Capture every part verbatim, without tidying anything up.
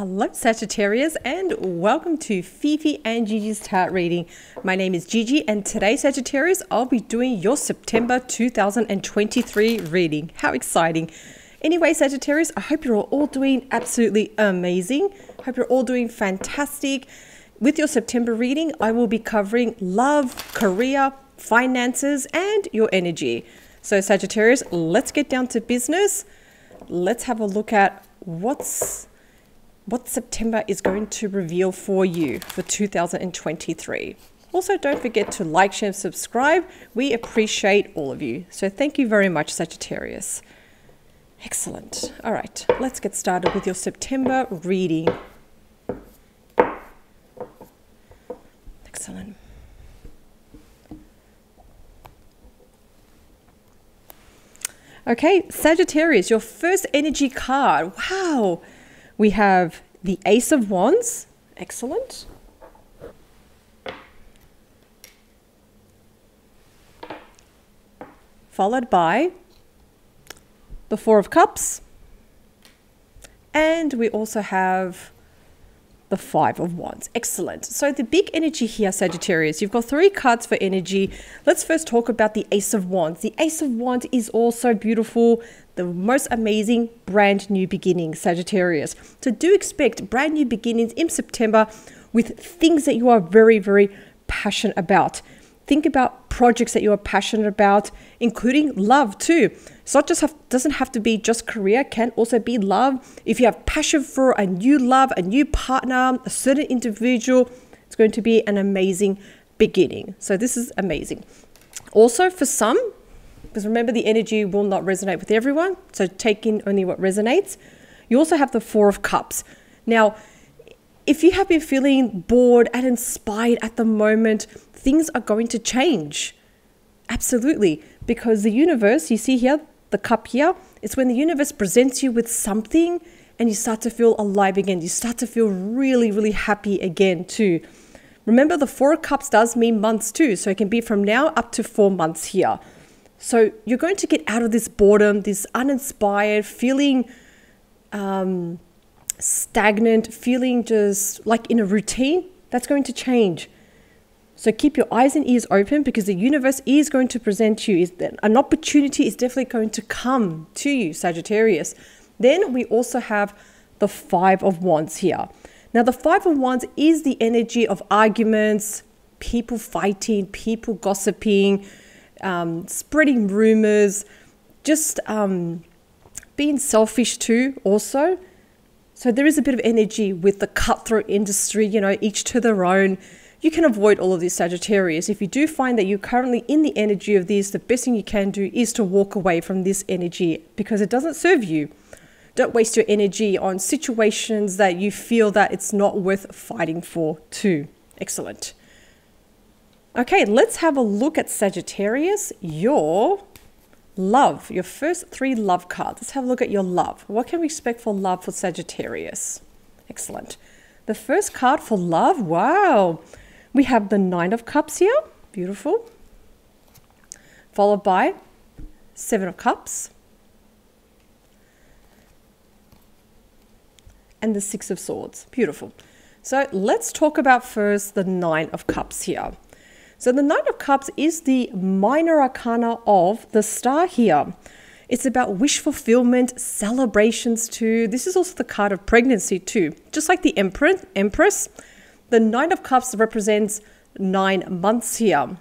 Hello Sagittarius, and welcome to Fifi and Gigi's Tarot reading. My name is Gigi, and today Sagittarius I'll be doing your September two thousand twenty-three reading. How exciting. Anyway Sagittarius, I hope you're all doing absolutely amazing. I hope you're all doing fantastic. With your September reading I will be covering love, career, finances and your energy. So Sagittarius, let's get down to business. Let's have a look at what's what September is going to reveal for you for two thousand twenty-three. Also, don't forget to like, share, and subscribe. We appreciate all of you. So thank you very much, Sagittarius. Excellent. All right, let's get started with your September reading. Excellent. Okay, Sagittarius, your first energy card. Wow. We have the Ace of Wands, excellent. Followed by the Four of Cups. And we also have the Five of Wands, excellent. So the big energy here, Sagittarius, you've got three cards for energy. Let's first talk about the Ace of Wands. The Ace of Wands is also beautiful. The most amazing brand new beginning, Sagittarius. So do expect brand new beginnings in September with things that you are very, very passionate about. Think about projects that you are passionate about, including love too. It's not just have, doesn't have to be just career, can also be love. If you have passion for a new love, a new partner, a certain individual, it's going to be an amazing beginning. So this is amazing. Also for some, because remember, the energy will not resonate with everyone. So take in only what resonates. You also have the Four of Cups. Now, if you have been feeling bored and uninspired at the moment, things are going to change. Absolutely. Because the universe, you see here, the cup here, it's when the universe presents you with something and you start to feel alive again. You start to feel really, really happy again too. Remember, the Four of Cups does mean months too. So it can be from now up to four months here. So you're going to get out of this boredom, this uninspired, feeling um, stagnant, feeling just like in a routine. That's going to change. So keep your eyes and ears open, because the universe is going to present you. An opportunity is definitely going to come to you, Sagittarius. Then we also have the Five of Wands here. Now, the Five of Wands is the energy of arguments, people fighting, people gossiping, Um, spreading rumors, just um, being selfish too also. So there is a bit of energy with the cutthroat industry, you know, each to their own. You can avoid all of this, Sagittarius. If you do find that you're currently in the energy of this, the best thing you can do is to walk away from this energy, because it doesn't serve you. Don't waste your energy on situations that you feel that it's not worth fighting for too. Excellent. Okay, let's have a look at Sagittarius, your love, your first three love cards. Let's have a look at your love. What can we expect for love for Sagittarius? Excellent. The first card for love, wow. We have the Nine of Cups here, beautiful. Followed by Seven of Cups. And the Six of Swords, beautiful. So let's talk about first the Nine of Cups here. So the Nine of Cups is the minor arcana of the star here. It's about wish fulfillment, celebrations too. This is also the card of pregnancy too. Just like the Empress, the Nine of Cups represents nine months here.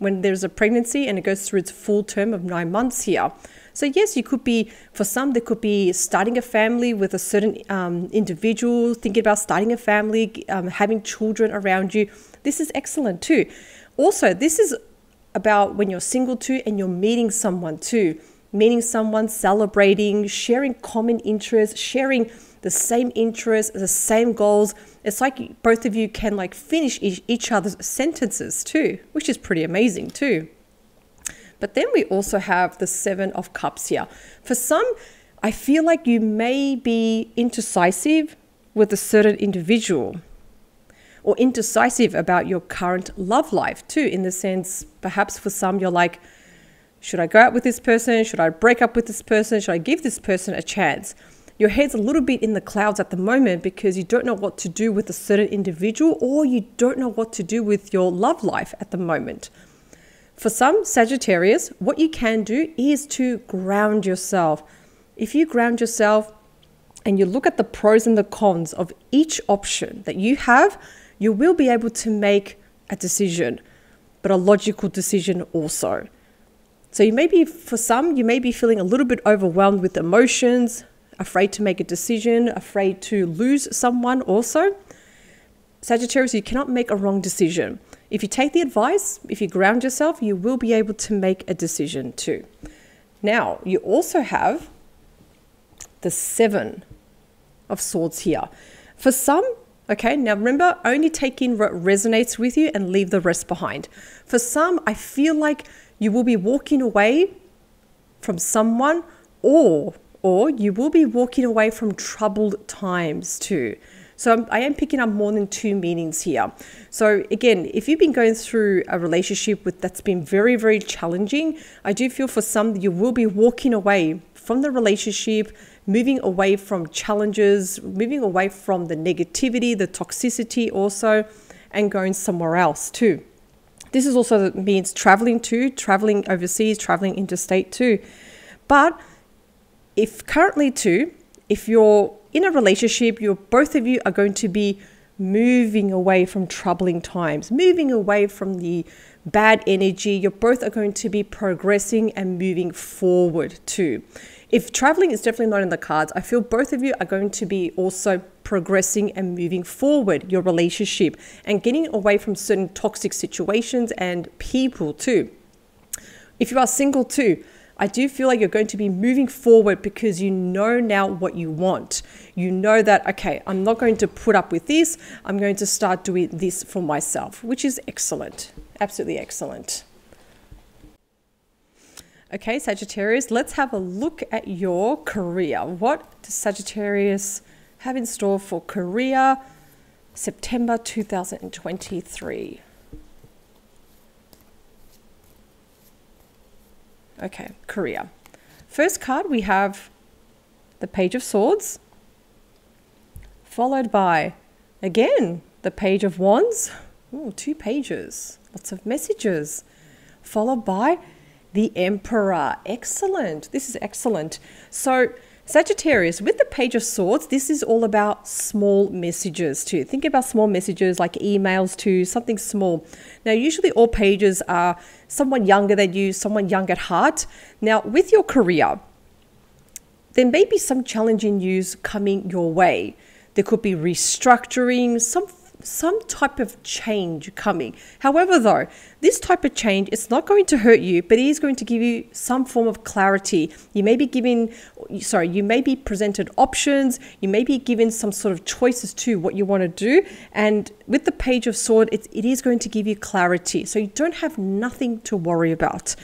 When there's a pregnancy and it goes through its full term of nine months here. So yes, you could be, for some, there could be starting a family with a certain um, individual, thinking about starting a family, um, having children around you. This is excellent too. Also, this is about when you're single too and you're meeting someone too. Meeting someone, celebrating, sharing common interests, sharing the same interests, the same goals. It's like both of you can like finish each other's sentences too, which is pretty amazing too. But then we also have the Seven of Cups here. For some, I feel like you may be indecisive with a certain individual, or indecisive about your current love life too, in the sense, perhaps for some, you're like, should I go out with this person? Should I break up with this person? Should I give this person a chance? Your head's a little bit in the clouds at the moment because you don't know what to do with a certain individual, or you don't know what to do with your love life at the moment. For some Sagittarius, what you can do is to ground yourself. If you ground yourself and you look at the pros and the cons of each option that you have, you will be able to make a decision, but a logical decision also. So you may be, for some, you may be feeling a little bit overwhelmed with emotions, afraid to make a decision, afraid to lose someone also. Sagittarius, you cannot make a wrong decision. If you take the advice, if you ground yourself, you will be able to make a decision too. Now, you also have the Seven of Swords here. For some, okay, now remember, only take in what resonates with you and leave the rest behind. For some, I feel like you will be walking away from someone, or or you will be walking away from troubled times too. So I'm, I am picking up more than two meanings here. So again, if you've been going through a relationship with that's been very, very challenging, I do feel for some you will be walking away from the relationship, moving away from challenges, moving away from the negativity, the toxicity also, and going somewhere else too. This is also means traveling too, traveling overseas, traveling interstate too. But if currently too, if you're in a relationship, you're both of you are going to be moving away from troubling times, moving away from the bad energy. You're both are going to be progressing and moving forward too. If traveling is definitely not in the cards, I feel both of you are going to be also progressing and moving forward your relationship and getting away from certain toxic situations and people too. If you are single too, I do feel like you're going to be moving forward because you know now what you want. You know that, okay, I'm not going to put up with this. I'm going to start doing this for myself, which is excellent. Absolutely excellent. Okay, Sagittarius, let's have a look at your career. What does Sagittarius have in store for career September two thousand twenty-three? Okay, career. First card, we have the Page of Swords, followed by, again, the Page of Wands. Ooh, two pages, lots of messages, followed by the Emperor. Excellent. This is excellent. So Sagittarius, with the Page of Swords, this is all about small messages too. Think about small messages like emails too, something small. Now, usually all pages are someone younger than you, someone young at heart. Now, with your career, there may be some challenging news coming your way. There could be restructuring, some some type of change coming. However, though, this type of change, it's not going to hurt you, but it is going to give you some form of clarity. You may be given, sorry, you may be presented options. You may be given some sort of choices to what you want to do. And with the Page of Swords, it, it is going to give you clarity. So you don't have nothing to worry about.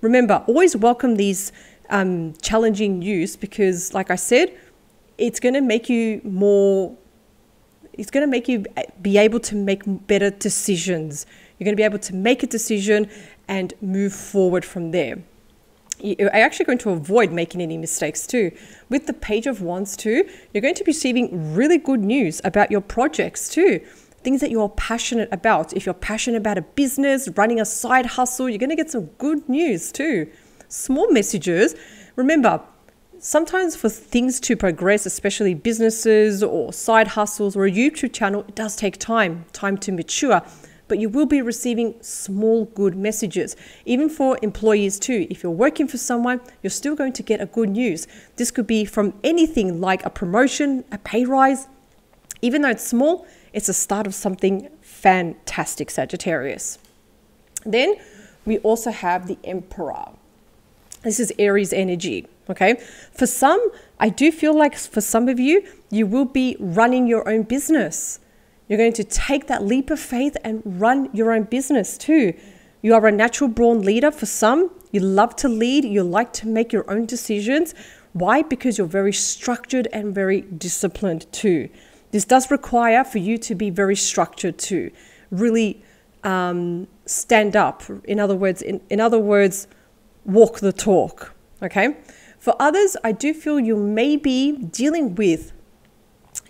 Remember, always welcome these um, challenging news because, like I said, it's going to make you more It's going to make you be able to make better decisions. You're going to be able to make a decision and move forward from there. You're actually going to avoid making any mistakes too. With the Page of Wands too, you're going to be receiving really good news about your projects too. Things that you're passionate about. If you're passionate about a business, running a side hustle, you're going to get some good news too. Small messages. Remember, sometimes for things to progress, especially businesses or side hustles or a YouTube channel, it does take time, time to mature, but you will be receiving small good messages. Even for employees too, if you're working for someone, you're still going to get a good news. This could be from anything like a promotion, a pay rise. Even though it's small, it's a start of something fantastic, Sagittarius. Then we also have the Emperor. This is Aries energy. Okay, for some, I do feel like for some of you, you will be running your own business. You're going to take that leap of faith and run your own business too. You are a natural born leader. For some, you love to lead. You like to make your own decisions. Why? Because you're very structured and very disciplined too. This does require for you to be very structured too. Really um, stand up. In other words, in, in other words, walk the talk. Okay. For others, I do feel you may be dealing with,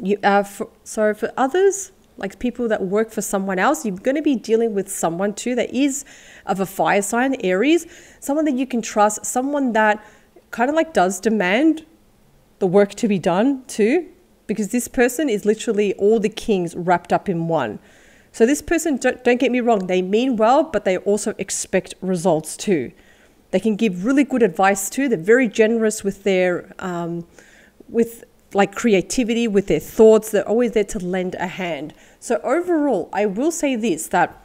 you, uh, for, sorry, for others, like people that work for someone else, you're going to be dealing with someone too that is of a fire sign, Aries, someone that you can trust, someone that kind of like does demand the work to be done too, because this person is literally all the kings wrapped up in one. So this person, don't, don't get me wrong, they mean well, but they also expect results too. They can give really good advice too. They're very generous with their, um, with like creativity, with their thoughts. They're always there to lend a hand. So overall, I will say this, that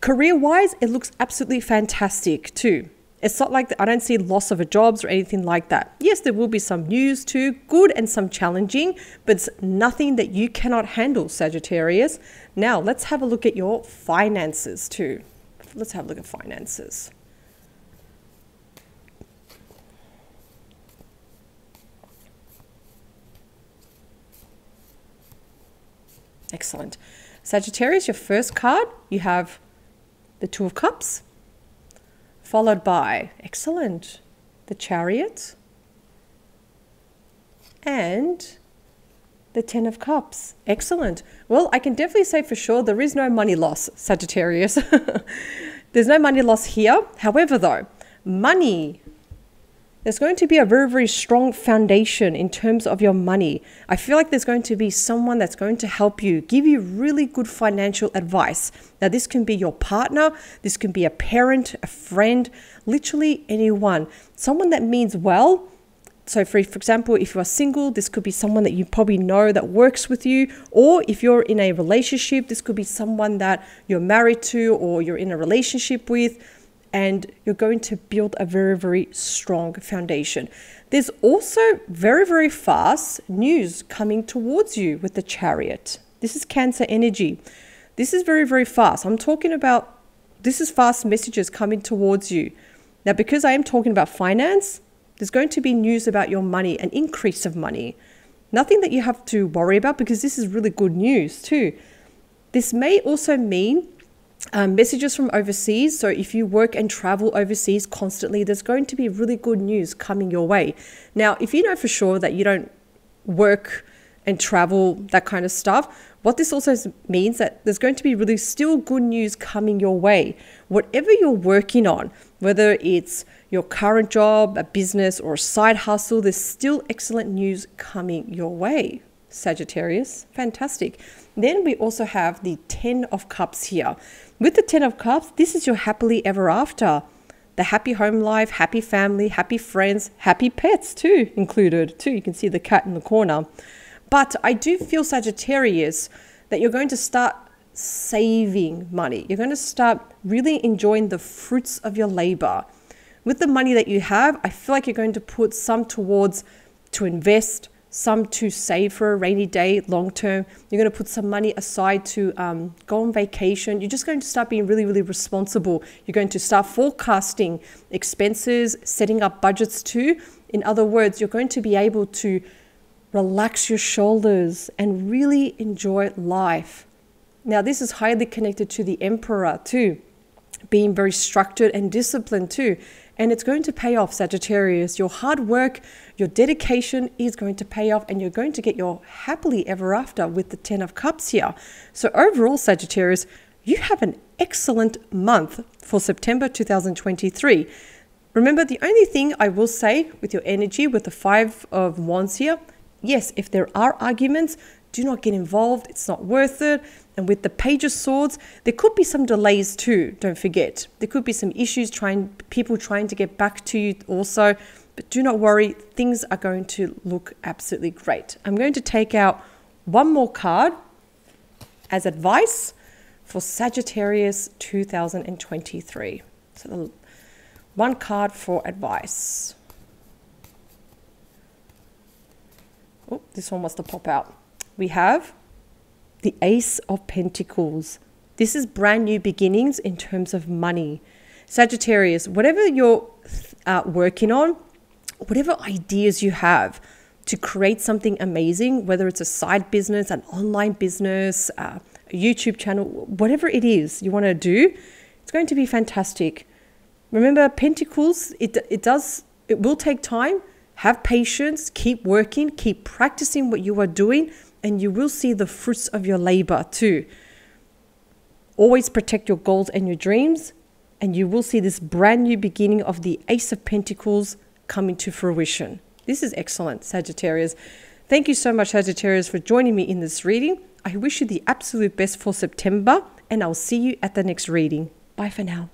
career-wise, it looks absolutely fantastic too. It's not like, the, I don't see loss of a jobs or anything like that. Yes, there will be some news too, good and some challenging, but it's nothing that you cannot handle, Sagittarius. Now, let's have a look at your finances too. Let's have a look at finances. Excellent. Sagittarius, your first card, you have the Two of Cups, followed by, excellent, the Chariot, and the Ten of Cups. Excellent. Well, I can definitely say for sure there is no money loss, Sagittarius. There's no money loss here. However, though, money, there's going to be a very, very strong foundation in terms of your money. I feel like there's going to be someone that's going to help you, give you really good financial advice. Now, this can be your partner. This can be a parent, a friend, literally anyone. Someone that means well. So, for, for example, if you are single, this could be someone that you probably know that works with you. Or if you're in a relationship, this could be someone that you're married to or you're in a relationship with. And you're going to build a very, very strong foundation. There's also very, very fast news coming towards you with the Chariot. This is Cancer energy. This is very, very fast. I'm talking about, this is fast messages coming towards you. Now, because I am talking about finance, there's going to be news about your money, an increase of money. Nothing that you have to worry about because this is really good news too. This may also mean Um, messages from overseas. So if you work and travel overseas constantly, there's going to be really good news coming your way. Now, if you know for sure that you don't work and travel, that kind of stuff, what this also means that there's going to be really still good news coming your way. Whatever you're working on, whether it's your current job, a business or a side hustle, there's still excellent news coming your way, Sagittarius. Fantastic. Then we also have the Ten of Cups here. With the Ten of Cups, this is your happily ever after. The happy home life, happy family, happy friends, happy pets too included too. You can see the cat in the corner. But I do feel, Sagittarius, that you're going to start saving money. You're going to start really enjoying the fruits of your labor. With the money that you have, I feel like you're going to put some towards to invest, some to save for a rainy day, long term. You're going to put some money aside to um, go on vacation. You're just going to start being really, really responsible. You're going to start forecasting expenses, setting up budgets too. In other words, you're going to be able to relax your shoulders and really enjoy life. Now, this is highly connected to the Emperor too, being very structured and disciplined too. And it's going to pay off, Sagittarius. Your hard work, your dedication is going to pay off, and you're going to get your happily ever after with the Ten of Cups here. So overall, Sagittarius, you have an excellent month for September two thousand twenty-three. Remember, the only thing I will say with your energy, with the Five of Wands here, yes, if there are arguments, do not get involved. It's not worth it. And with the Page of Swords, there could be some delays too, don't forget. There could be some issues, trying people trying to get back to you also. But do not worry, things are going to look absolutely great. I'm going to take out one more card as advice for Sagittarius two thousand twenty-three. So the, one card for advice. Oh, this one wants to pop out. We have the Ace of Pentacles. This is brand new beginnings in terms of money. Sagittarius, whatever you're uh, working on, whatever ideas you have to create something amazing, whether it's a side business, an online business, uh, a YouTube channel, whatever it is you want to do, it's going to be fantastic. Remember, Pentacles, it, it does it will take time. Have patience, keep working, keep practicing what you are doing, and you will see the fruits of your labor too. Always protect your goals and your dreams, and you will see this brand new beginning of the Ace of Pentacles coming to fruition. This is excellent, Sagittarius. Thank you so much, Sagittarius, for joining me in this reading. I wish you the absolute best for September, and I'll see you at the next reading. Bye for now.